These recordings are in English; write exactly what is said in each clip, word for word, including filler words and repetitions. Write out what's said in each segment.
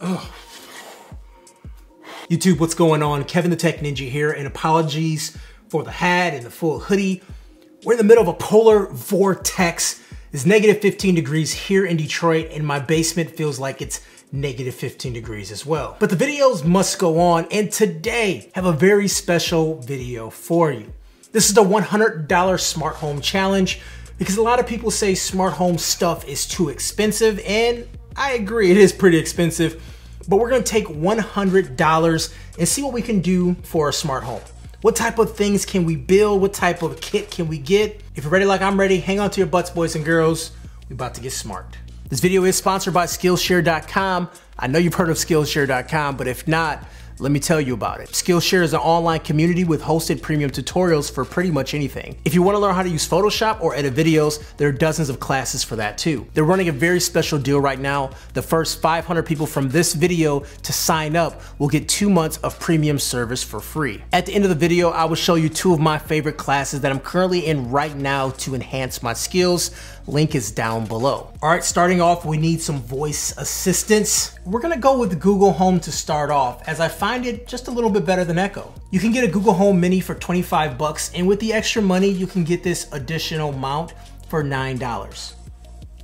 Ugh. YouTube, what's going on? Kevin the Tech Ninja here, and apologies for the hat and the full hoodie. We're in the middle of a polar vortex. It's negative fifteen degrees here in Detroit, and my basement feels like it's negative fifteen degrees as well. But the videos must go on, and today I have a very special video for you. This is the one hundred dollar smart home challenge, because a lot of people say smart home stuff is too expensive, and I agree, it is pretty expensive, but we're gonna take one hundred dollars and see what we can do for a smart home. What type of things can we build? What type of kit can we get? If you're ready like I'm ready, hang on to your butts, boys and girls. We're about to get smart. This video is sponsored by Skillshare dot com. I know you've heard of Skillshare dot com, but if not, let me tell you about it. Skillshare is an online community with hosted premium tutorials for pretty much anything. If you want to learn how to use Photoshop or edit videos, there are dozens of classes for that too. They're running a very special deal right now. The first five hundred people from this video to sign up will get two months of premium service for free. At the end of the video, I will show you two of my favorite classes that I'm currently in right now to enhance my skills. Link is down below. All right, starting off, we need some voice assistance. We're gonna go with Google Home to start off, as I find it just a little bit better than Echo. You can get a Google Home Mini for twenty-five bucks, and with the extra money, you can get this additional mount for nine dollars.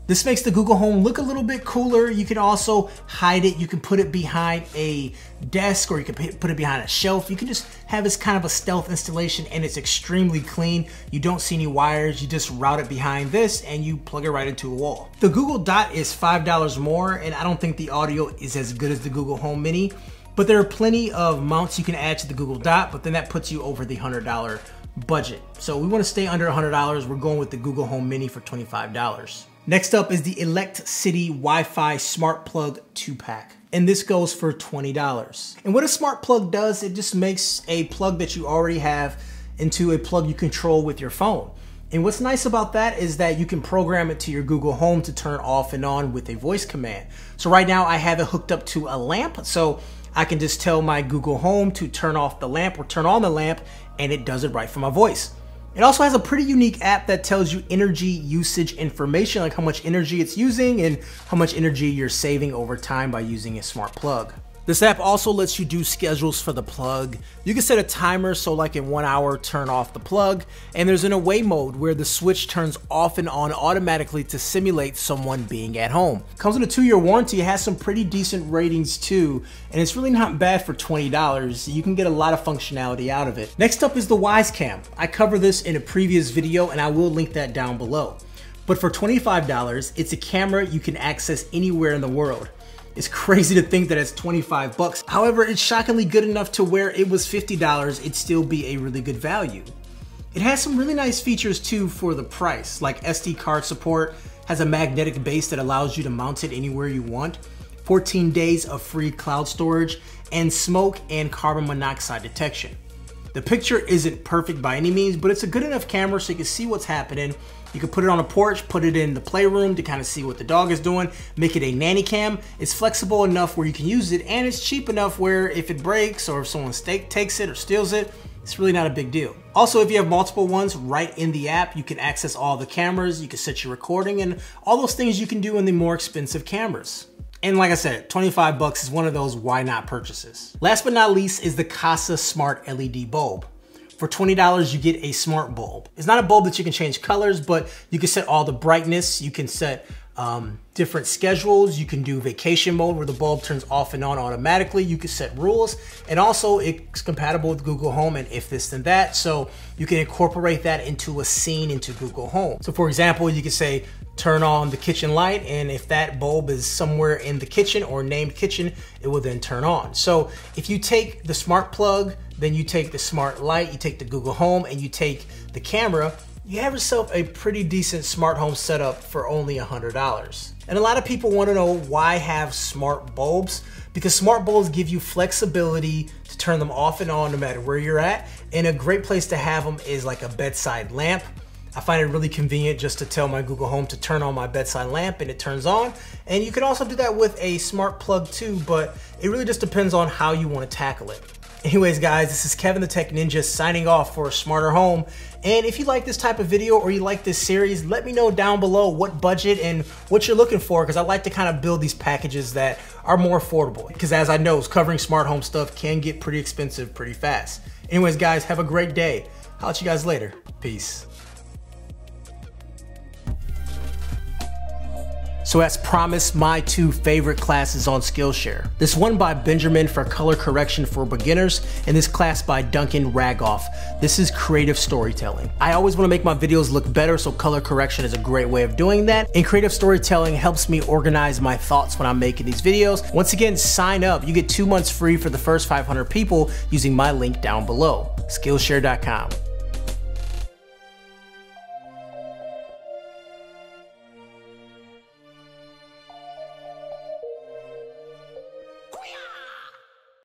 This makes the Google Home look a little bit cooler. You can also hide it. You can put it behind a desk, or you can put it behind a shelf. You can just have this kind of a stealth installation, and it's extremely clean. You don't see any wires. You just route it behind this and you plug it right into a wall. The Google Dot is five dollars more, and I don't think the audio is as good as the Google Home Mini, but there are plenty of mounts you can add to the Google Dot, but then that puts you over the one hundred dollar budget. So we wanna stay under one hundred dollars. We're going with the Google Home Mini for twenty-five dollars. Next up is the Etekcity Wi-Fi Smart Plug two pack, and this goes for twenty dollars. And what a smart plug does, it just makes a plug that you already have into a plug you control with your phone. And what's nice about that is that you can program it to your Google Home to turn off and on with a voice command. So right now I have it hooked up to a lamp, so I can just tell my Google Home to turn off the lamp or turn on the lamp, and it does it right from my voice. It also has a pretty unique app that tells you energy usage information, like how much energy it's using and how much energy you're saving over time by using a smart plug. This app also lets you do schedules for the plug. You can set a timer, so like in one hour, turn off the plug. And there's an away mode where the switch turns off and on automatically to simulate someone being at home. Comes with a two year warranty. It has some pretty decent ratings too, and it's really not bad for twenty dollars. You can get a lot of functionality out of it. Next up is the Wyze Cam. I covered this in a previous video, and I will link that down below. But for twenty-five dollars, it's a camera you can access anywhere in the world. It's crazy to think that it's twenty-five bucks. However, it's shockingly good enough to where it was fifty dollars, it'd still be a really good value. It has some really nice features too for the price, like S D card support, has a magnetic base that allows you to mount it anywhere you want, fourteen days of free cloud storage, and smoke and carbon monoxide detection. The picture isn't perfect by any means, but it's a good enough camera so you can see what's happening. You can put it on a porch, put it in the playroom to kind of see what the dog is doing, make it a nanny cam. It's flexible enough where you can use it, and it's cheap enough where if it breaks or if someone stake takes it or steals it, it's really not a big deal. Also, if you have multiple ones, right in the app, you can access all the cameras, you can set your recording, and all those things you can do in the more expensive cameras. And like I said, twenty-five bucks is one of those why not purchases. Last but not least is the Kasa Smart L E D Bulb. For twenty dollars, you get a smart bulb. It's not a bulb that you can change colors, but you can set all the brightness, you can set um, different schedules, you can do vacation mode where the bulb turns off and on automatically, you can set rules, and also it's compatible with Google Home and if this then that, so you can incorporate that into a scene into Google Home. So for example, you can say, turn on the kitchen light, and if that bulb is somewhere in the kitchen or named kitchen, it will then turn on. So if you take the smart plug, then you take the smart light, you take the Google Home, and you take the camera, you have yourself a pretty decent smart home setup for only one hundred dollars. And a lot of people want to know why have smart bulbs, because smart bulbs give you flexibility to turn them off and on no matter where you're at, and a great place to have them is like a bedside lamp. I find it really convenient just to tell my Google Home to turn on my bedside lamp and it turns on. And you can also do that with a smart plug too, but it really just depends on how you want to tackle it. Anyways, guys, this is Kevin the Tech Ninja signing off for a smarter home. And if you like this type of video or you like this series, let me know down below what budget and what you're looking for, because I like to kind of build these packages that are more affordable. Because as I know, covering smart home stuff can get pretty expensive pretty fast. Anyways, guys, have a great day. I'll catch you guys later. Peace. So as promised, my two favorite classes on Skillshare. This one by Benjamin for color correction for beginners, and this class by Duncan Ragoff. This is creative storytelling. I always want to make my videos look better, so color correction is a great way of doing that. And creative storytelling helps me organize my thoughts when I'm making these videos. Once again, sign up. You get two months free for the first five hundred people using my link down below, Skillshare dot com.